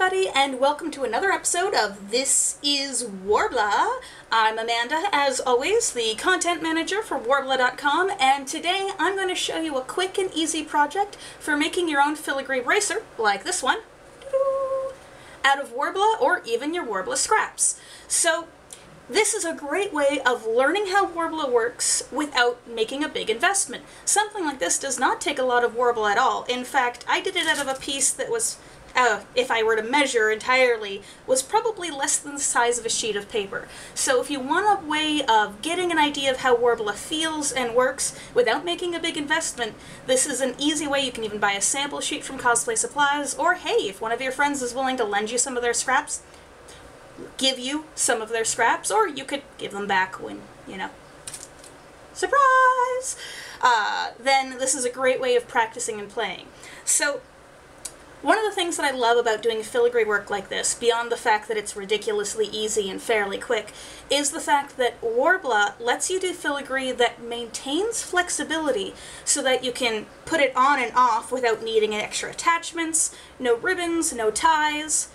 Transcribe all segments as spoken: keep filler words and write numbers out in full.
everybody, and welcome to another episode of This is Worbla. I'm Amanda, as always, the content manager for Worbla dot com, and today I'm going to show you a quick and easy project for making your own filigree bracer, like this one, out of Worbla or even your Worbla scraps. So this is a great way of learning how Worbla works without making a big investment. Something like this does not take a lot of Worbla at all. In fact, I did it out of a piece that was, uh, if I were to measure entirely, was probably less than the size of a sheet of paper. So if you want a way of getting an idea of how Worbla feels and works without making a big investment, this is an easy way. You can even buy a sample sheet from Cosplay Supplies, or hey, if one of your friends is willing to lend you some of their scraps, give you some of their scraps, or you could give them back when, you know, surprise! Uh, then this is a great way of practicing and playing. So one of the things that I love about doing filigree work like this, beyond the fact that it's ridiculously easy and fairly quick, is the fact that Worbla lets you do filigree that maintains flexibility so that you can put it on and off without needing extra attachments, no ribbons, no ties,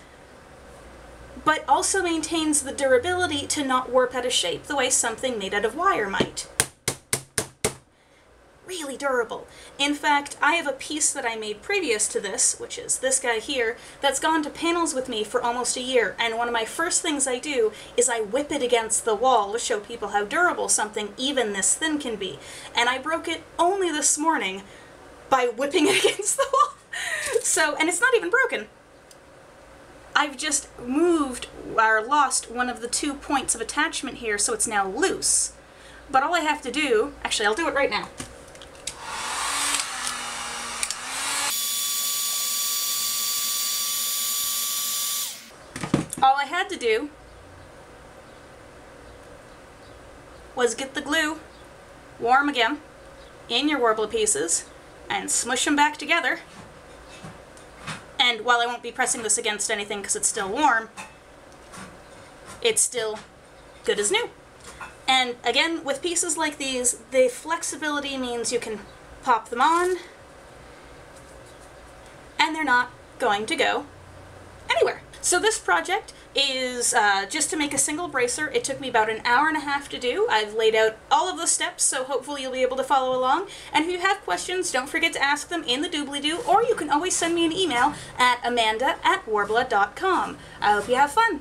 but also maintains the durability to not warp out of shape the way something made out of wire might. Really durable. In fact, I have a piece that I made previous to this, which is this guy here, that's gone to panels with me for almost a year, and one of my first things I do is I whip it against the wall to show people how durable something even this thin can be. And I broke it only this morning by whipping it against the wall. So, and it's not even broken. I've just moved or lost one of the two points of attachment here, so it's now loose. But all I have to do, actually I'll do it right now. All I had to do was get the glue warm again in your Worbla pieces and smush them back together. And while I won't be pressing this against anything because it's still warm, it's still good as new. And again, with pieces like these, the flexibility means you can pop them on and they're not going to go anywhere. So this project is uh, just to make a single bracer. It took me about an hour and a half to do. I've laid out all of the steps, so hopefully you'll be able to follow along. And if you have questions, don't forget to ask them in the doobly-doo, or you can always send me an email at amanda at worbla dot com. I hope you have fun.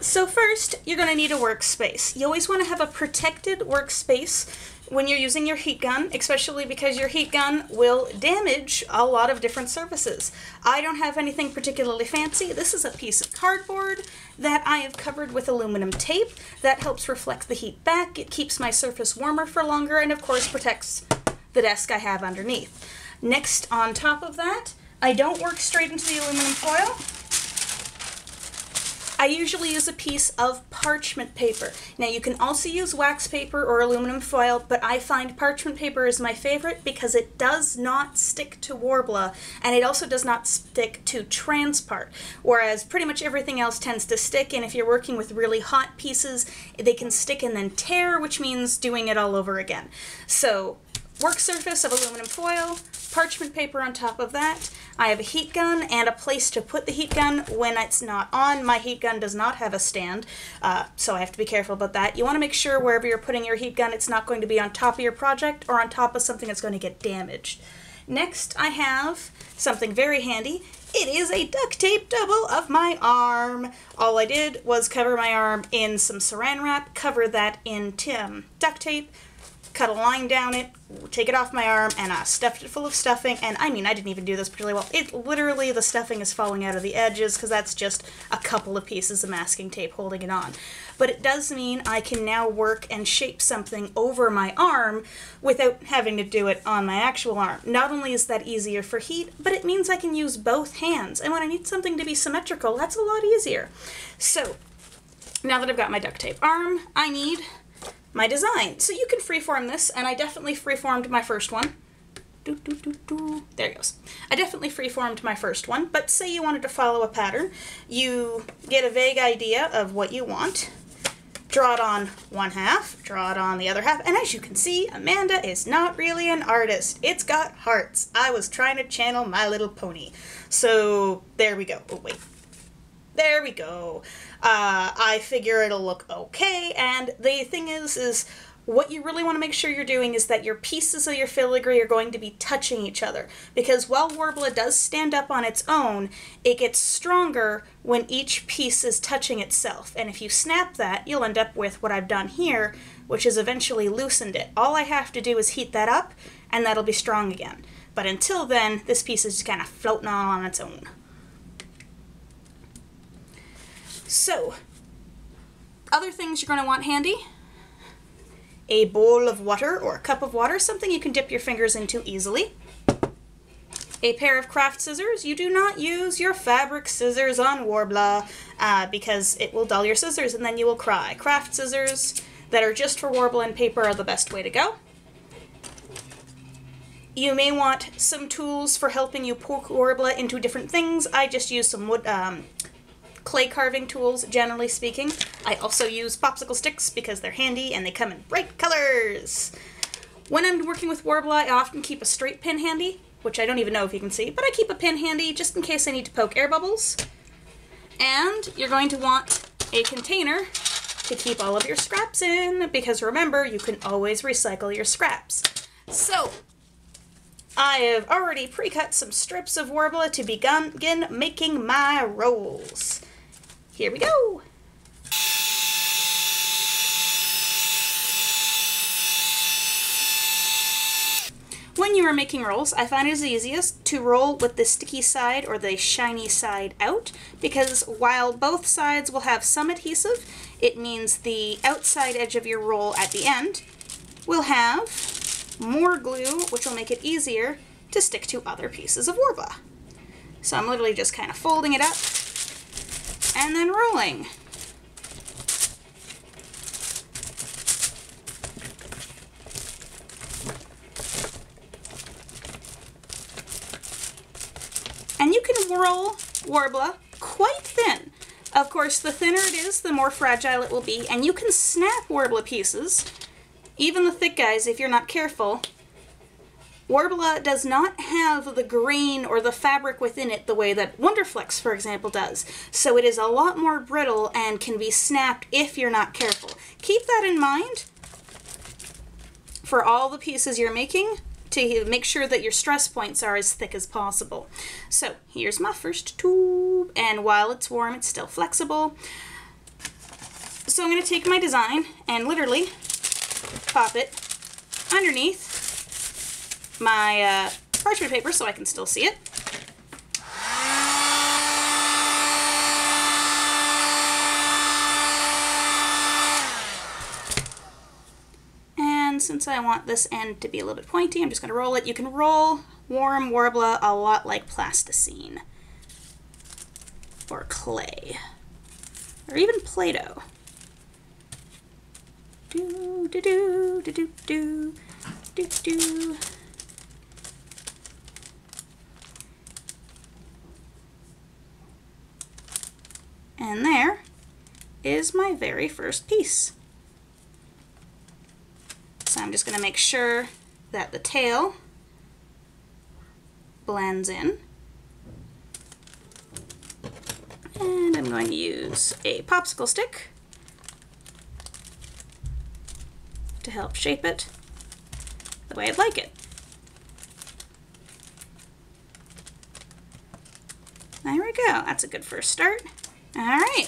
So first, you're going to need a workspace. You always want to have a protected workspace when you're using your heat gun, especially because your heat gun will damage a lot of different surfaces. I don't have anything particularly fancy. This is a piece of cardboard that I have covered with aluminum tape. That helps reflect the heat back. It keeps my surface warmer for longer and, of course, protects the desk I have underneath. Next, on top of that, I don't work straight into the aluminum foil. I usually use a piece of parchment paper. Now you can also use wax paper or aluminum foil, but I find parchment paper is my favorite because it does not stick to Worbla, and it also does not stick to Transpart, whereas pretty much everything else tends to stick, and if you're working with really hot pieces, they can stick and then tear, which means doing it all over again. So work surface of aluminum foil, parchment paper on top of that. I have a heat gun and a place to put the heat gun when it's not on. My heat gun does not have a stand, uh, so I have to be careful about that. You want to make sure wherever you're putting your heat gun, it's not going to be on top of your project or on top of something that's going to get damaged. Next, I have something very handy. It is a duct tape double of my arm. All I did was cover my arm in some saran wrap, cover that in um, duct tape, cut a line down it, take it off my arm, and I stuffed it full of stuffing. And I mean, I didn't even do this particularly well. It literally, the stuffing is falling out of the edges because that's just a couple of pieces of masking tape holding it on. But it does mean I can now work and shape something over my arm without having to do it on my actual arm. Not only is that easier for heat, but it means I can use both hands. And when I need something to be symmetrical, that's a lot easier. So now that I've got my duct tape arm, I need my design. So you can freeform this, and I definitely freeformed my first one. Doo, doo, doo, doo. There it goes. I definitely freeformed my first one, but say you wanted to follow a pattern. You get a vague idea of what you want, draw it on one half, draw it on the other half, and as you can see, Amanda is not really an artist. It's got hearts. I was trying to channel My Little Pony. So there we go. Oh, wait. There we go. Uh, I figure it'll look okay, and the thing is, is what you really want to make sure you're doing is that your pieces of your filigree are going to be touching each other, because while Worbla does stand up on its own, it gets stronger when each piece is touching itself, and if you snap that, you'll end up with what I've done here, which is eventually loosened it. All I have to do is heat that up, and that'll be strong again. But until then, this piece is just kind of floating all on its own. So, other things you're going to want handy: a bowl of water or a cup of water, something you can dip your fingers into easily. A pair of craft scissors. You do not use your fabric scissors on Worbla uh, because it will dull your scissors and then you will cry. Craft scissors that are just for Worbla and paper are the best way to go. You may want some tools for helping you poke Worbla into different things. I just use some wood, um, clay carving tools, generally speaking. I also use popsicle sticks because they're handy and they come in bright colors. When I'm working with Worbla, I often keep a straight pin handy, which I don't even know if you can see, but I keep a pin handy just in case I need to poke air bubbles. And you're going to want a container to keep all of your scraps in, because remember, you can always recycle your scraps. So, I have already pre-cut some strips of Worbla to begin making my rolls. Here we go! When you are making rolls, I find it is easiest to roll with the sticky side or the shiny side out, because while both sides will have some adhesive, it means the outside edge of your roll at the end will have more glue, which will make it easier to stick to other pieces of Worbla. So I'm literally just kind of folding it up and then rolling. And you can roll Worbla quite thin. Of course, the thinner it is, the more fragile it will be, and you can snap Worbla pieces, even the thick guys, if you're not careful. Worbla does not have the grain or the fabric within it the way that Wonderflex, for example, does. So it is a lot more brittle and can be snapped if you're not careful. Keep that in mind for all the pieces you're making, to make sure that your stress points are as thick as possible. So here's my first tube, and while it's warm, it's still flexible. So I'm going to take my design and literally pop it underneath my uh, parchment paper so I can still see it. And since I want this end to be a little bit pointy, I'm just going to roll it. You can roll warm Worbla a lot like plasticine or clay or even Play-Doh. Do do do do do do do do. And there is my very first piece. So I'm just going to make sure that the tail blends in. And I'm going to use a popsicle stick to help shape it the way I'd like it. There we go. That's a good first start. All right,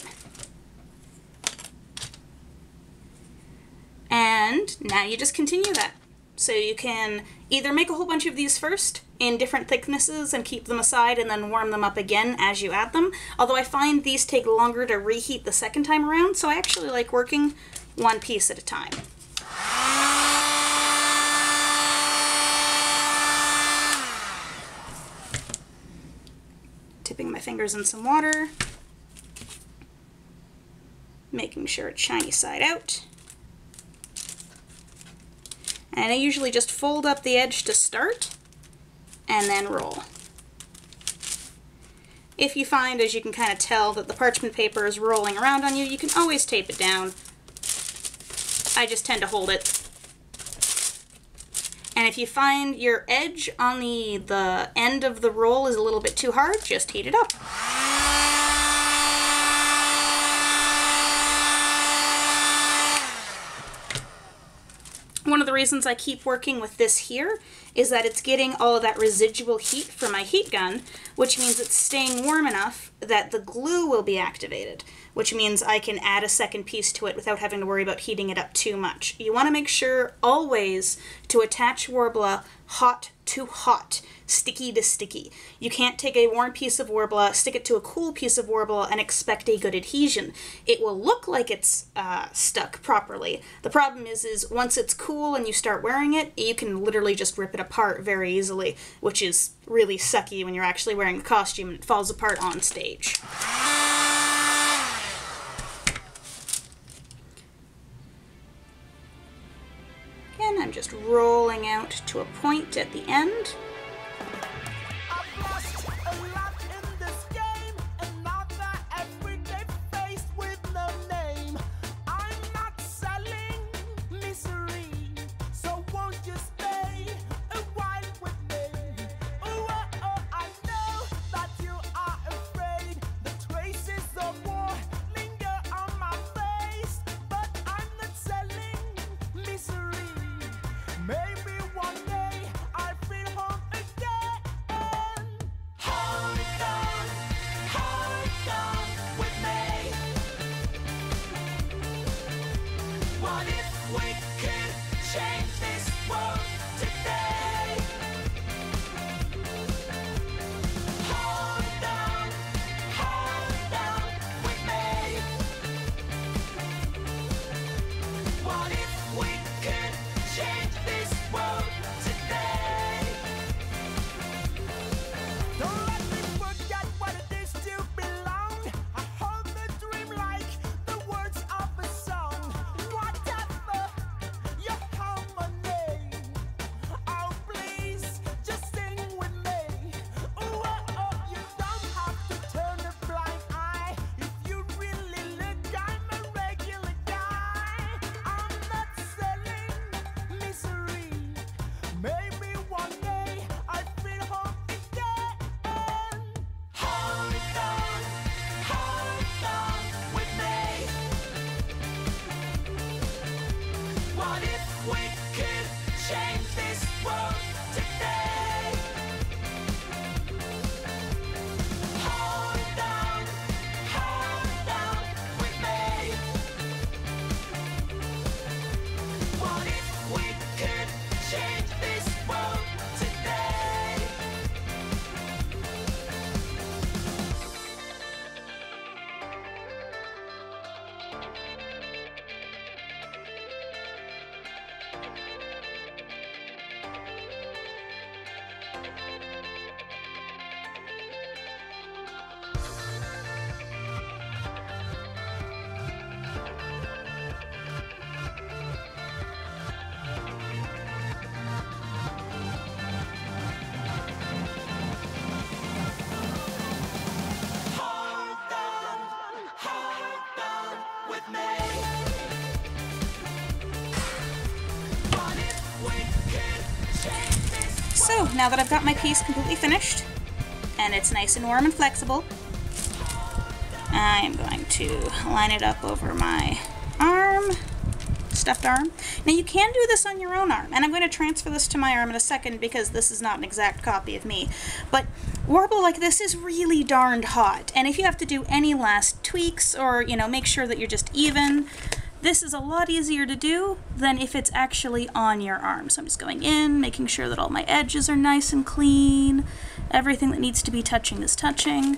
and now you just continue that. So you can either make a whole bunch of these first in different thicknesses and keep them aside and then warm them up again as you add them, although I find these take longer to reheat the second time around, so I actually like working one piece at a time. Tipping my fingers in some water, making sure it's shiny side out. And I usually just fold up the edge to start and then roll. If you find, as you can kind of tell, that the parchment paper is rolling around on you, you can always tape it down. I just tend to hold it. And if you find your edge on the, the end of the roll is a little bit too hard, just heat it up. One of the reasons I keep working with this here is that it's getting all of that residual heat from my heat gun, which means it's staying warm enough that the glue will be activated, which means I can add a second piece to it without having to worry about heating it up too much. You want to make sure always to attach Worbla hot to hot, sticky to sticky. You can't take a warm piece of Worbla, stick it to a cool piece of Worbla, and expect a good adhesion. It will look like it's uh, stuck properly. The problem is, is once it's cool and you start wearing it, you can literally just rip it apart very easily, which is really sucky when you're actually wearing the costume and it falls apart on stage. Again, I'm just rolling out to a point at the end. So, now that I've got my piece completely finished, and it's nice and warm and flexible, I am going to line it up over my arm, stuffed arm. Now you can do this on your own arm, and I'm going to transfer this to my arm in a second because this is not an exact copy of me, but Worbla like this is really darned hot, and if you have to do any last tweaks or, you know, make sure that you're just even, this is a lot easier to do than if it's actually on your arm. So I'm just going in, making sure that all my edges are nice and clean. Everything that needs to be touching is touching.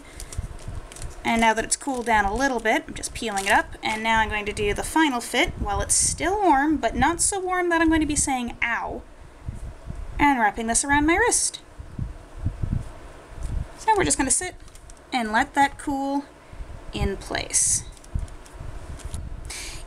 And now that it's cooled down a little bit, I'm just peeling it up. And now I'm going to do the final fit while it's still warm, but not so warm that I'm going to be saying ow. And wrapping this around my wrist. So we're just going to sit and let that cool in place.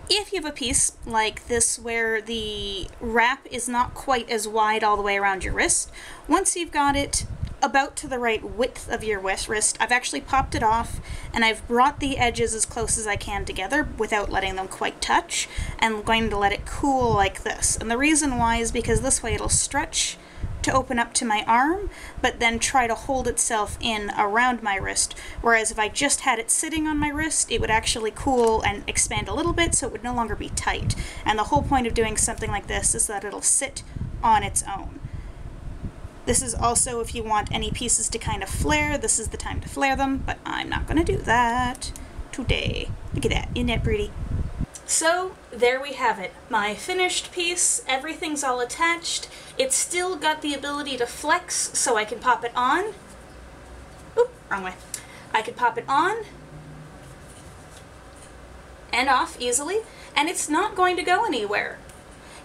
If you have a piece like this where the wrap is not quite as wide all the way around your wrist, once you've got it about to the right width of your wrist, I've actually popped it off and I've brought the edges as close as I can together without letting them quite touch, and I'm going to let it cool like this. And the reason why is because this way it'll stretch to open up to my arm, but then try to hold itself in around my wrist. Whereas if I just had it sitting on my wrist, it would actually cool and expand a little bit, so it would no longer be tight. And the whole point of doing something like this is that it'll sit on its own. This is also if you want any pieces to kind of flare, this is the time to flare them, but I'm not gonna do that today. Look at that, isn't that pretty? So there we have it, my finished piece, everything's all attached. It's still got the ability to flex, so I can pop it on. Oop, wrong way. I can pop it on and off easily, and it's not going to go anywhere.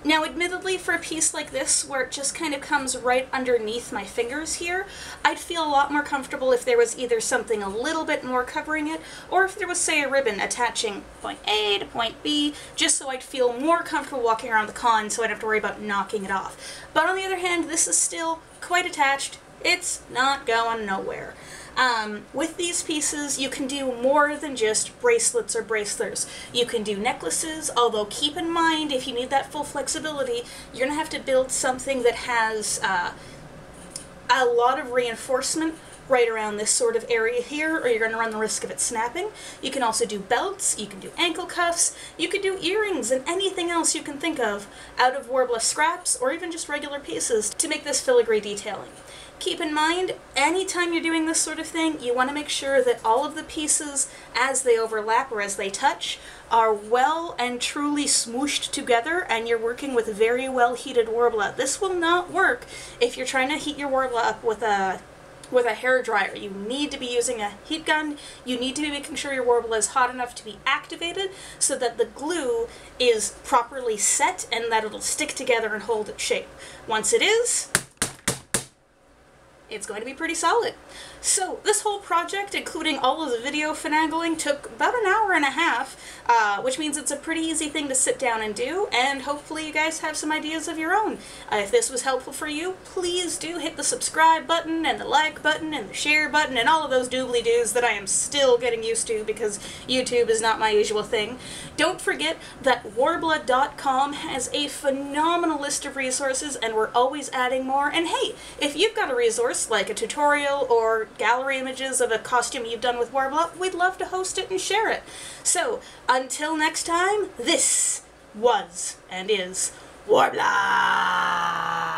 Now, admittedly, for a piece like this, where it just kind of comes right underneath my fingers here, I'd feel a lot more comfortable if there was either something a little bit more covering it, or if there was, say, a ribbon attaching point A to point B, just so I'd feel more comfortable walking around the con so I'd have to worry about knocking it off. But on the other hand, this is still quite attached. It's not going nowhere. Um, with these pieces, you can do more than just bracelets or bracelers. You can do necklaces, although keep in mind, if you need that full flexibility, you're going to have to build something that has uh, a lot of reinforcement right around this sort of area here, or you're going to run the risk of it snapping. You can also do belts, you can do ankle cuffs, you can do earrings, and anything else you can think of out of Worbla scraps, or even just regular pieces, to make this filigree detailing. Keep in mind, anytime you're doing this sort of thing, you want to make sure that all of the pieces, as they overlap or as they touch, are well and truly smooshed together, and you're working with very well heated Worbla. This will not work if you're trying to heat your Worbla up with a with a hairdryer. You need to be using a heat gun. You need to be making sure your Worbla is hot enough to be activated so that the glue is properly set and that it'll stick together and hold its shape. Once it is, it's going to be pretty solid. So this whole project, including all of the video finagling, took about an hour and a half, uh, which means it's a pretty easy thing to sit down and do, and hopefully you guys have some ideas of your own. Uh, if this was helpful for you, please do hit the subscribe button, and the like button, and the share button, and all of those doobly-doos that I am still getting used to because YouTube is not my usual thing. Don't forget that Worbla dot com has a phenomenal list of resources, and we're always adding more. And hey, if you've got a resource, like a tutorial or gallery images of a costume you've done with Worbla, we'd love to host it and share it. So, until next time, this was and is Worbla!